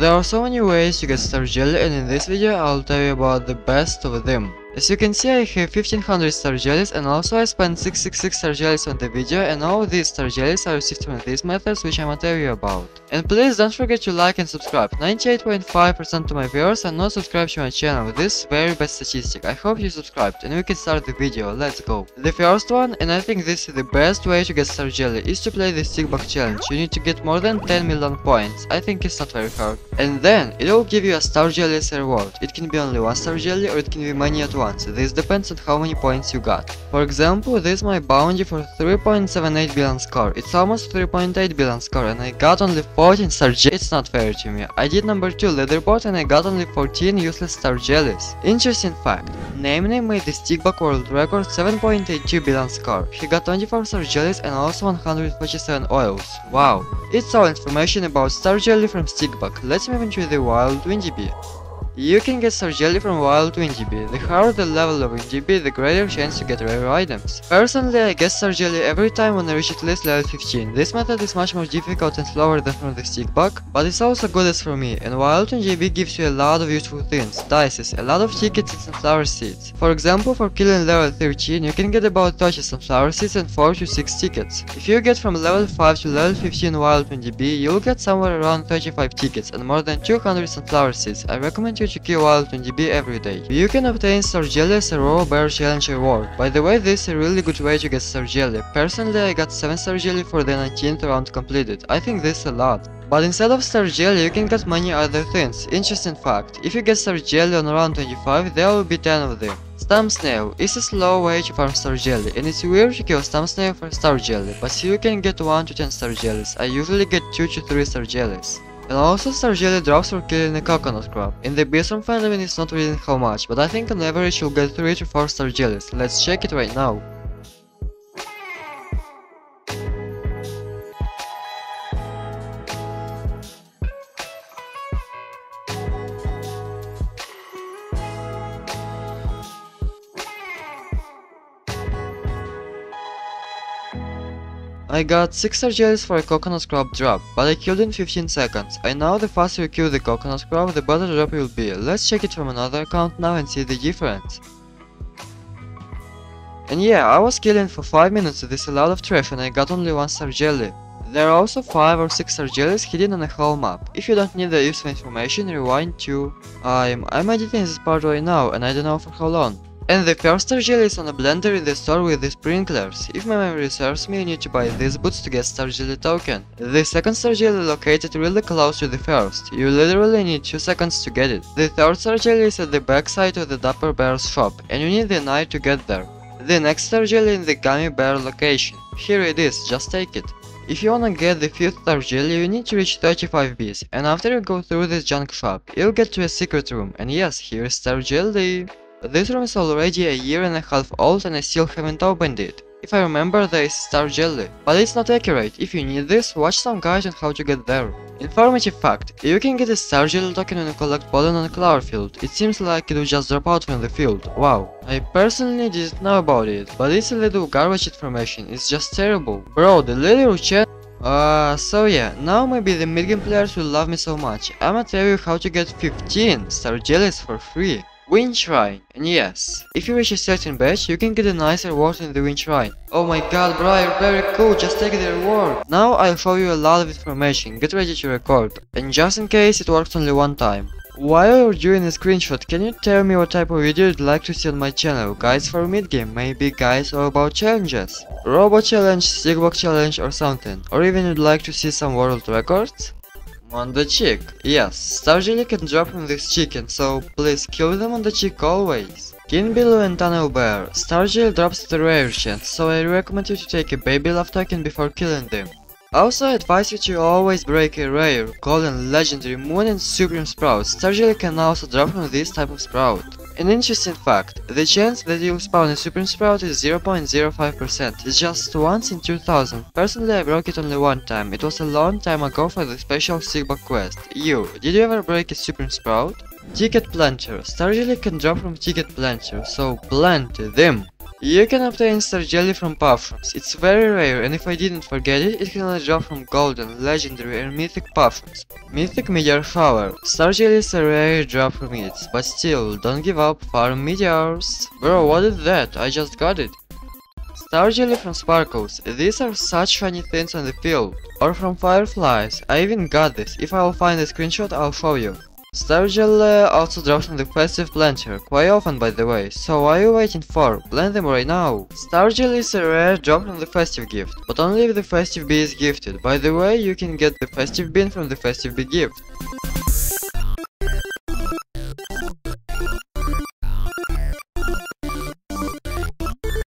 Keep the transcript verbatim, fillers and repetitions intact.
There are so many ways you get star jelly, and in this video I'll tell you about the best of them. As you can see, I have fifteen hundred star jellies, and also I spent six six six star jellies on the video, and all these star jellies are received from these methods, which I'ma tell you about. And please don't forget to like and subscribe. ninety-eight point five percent of my viewers are not subscribed to my channel. This is very bad statistic. I hope you subscribed, and we can start the video. Let's go. The first one, and I think this is the best way to get star jelly, is to play the stick bug challenge. You need to get more than ten million points. I think it's not very hard. And then it will give you a star jelly as a reward. It can be only one star jelly, or it can be many at once. This depends on how many points you got. For example, this is my bounty for three point seven eight billion score. It's almost three point eight billion score, and I got only fourteen star jellies. It's not fair to me. I did number two leaderboard, and I got only fourteen useless star jellies. Interesting fact. Namely made the stick bug world record seven point eight two billion score. He got twenty-four star jellies and also one hundred forty-seven oils. Wow. It's all information about star jelly from stick bug. Let's move into the wild windy beer. You can get star jelly from wild twin G B. The higher the level of G B, the greater chance to get rare items. Personally, I get star jelly every time when I reach at least level fifteen. This method is much more difficult and slower than from the stick bug, but it's also good as for me, and wild twin G B gives you a lot of useful things, dices, a lot of tickets and flower seeds. For example, for killing level thirteen, you can get about thirty sunflower seeds and four to six tickets. If you get from level five to level fifteen wild twin G B, you'll get somewhere around thirty-five tickets and more than two hundred sunflower seeds. I recommend you to kill wild twin G B every day. You can obtain star jelly as a raw bear challenge reward. By the way, this is a really good way to get star jelly. Personally, I got seven star jelly for the nineteenth round completed. I think this is a lot. But instead of star jelly, you can get many other things. Interesting fact, if you get star jelly on round twenty-five, there will be ten of them. Stump Snail is a slow way to farm star jelly, and it's weird to kill Stump Snail for star jelly, but you can get one to ten star jellies. I usually get two to three star jellies. And also star jelly drops for killing a coconut crab. In the Bistrom fandom it's not written how much, but I think on average you'll get three to four star jellies. Let's check it right now. I got six star jellies for a coconut crab drop, but I killed in fifteen seconds. I know the faster you kill the coconut crab, the better drop you'll be. Let's check it from another account now and see the difference. And yeah, I was killing for five minutes with this a lot of trash, and I got only one star jelly. There are also five or six star jellies hidden on a whole map. If you don't need the useful information, rewind to... I'm... I'm editing this part right now, and I don't know for how long. And the first star jelly is on a blender in the store with the sprinklers. If my memory serves me, you need to buy these boots to get star jelly token. The second star jelly located really close to the first. You literally need two seconds to get it. The third star jelly is at the backside of the Dapper Bear's shop, and you need the night to get there. The next star jelly in the Gummy Bear location. Here it is, just take it. If you wanna get the fifth star jelly, you need to reach thirty-five bees, and after you go through this junk shop, you'll get to a secret room, and yes, here is star jelly. This room is already a year and a half old, and I still haven't opened it. If I remember, there is star jelly. But it's not accurate. If you need this, watch some guide on how to get there. Informative fact, you can get a star jelly token when you collect pollen on a flower field. It seems like it will just drop out from the field. Wow. I personally didn't know about it, but it's a little garbage information. It's just terrible. Bro, the little chat. Uh, so yeah, now maybe the mid-game players will love me so much. I'ma tell you how to get fifteen star jellies for free. Win Shrine, and yes, if you reach a certain badge, you can get a nice reward in the Win Shrine. Oh my god, bro, you're very cool, just take the reward. Now I'll show you a lot of information, get ready to record. And just in case, it works only one time. While you're doing a screenshot, can you tell me what type of video you'd like to see on my channel? Guides for mid-game, maybe guides or about challenges? Robot challenge, stick bug challenge or something. Or even you'd like to see some world records? On the cheek. Yes, star jelly can drop from this chicken, so please kill them on the cheek always. King Bilu and Tunnel Bear. Star jelly drops the rare chance, so I recommend you to take a baby love token before killing them. Also, I advise you to always break a rare, golden, legendary, moon and supreme sprout. Star jelly can also drop from this type of sprout. An interesting fact, the chance that you'll spawn a supreme sprout is zero point zero five percent, it's just once in two thousand. Personally, I broke it only one time, it was a long time ago for the special stick bug quest. You, did you ever break a supreme sprout? Ticket planter, star jelly can drop from ticket planter, so plant them! You can obtain star jelly from Puffrooms. It's very rare, and if I didn't forget it, it can only drop from golden, legendary and mythic Puffrooms. Mythic Meteor Flower. Star jelly is a rare drop from it, but still, don't give up, farm meteors. Bro, what is that? I just got it. Star jelly from Sparkles. These are such funny things on the field. Or from Fireflies. I even got this. If I will find a screenshot, I'll show you. Star jelly also drops on the festive planter, quite often by the way, so what are you waiting for? Plant them right now! Star jelly is a rare drop from the festive gift, but only if the festive bee is gifted. By the way, you can get the festive bean from the festive bee gift.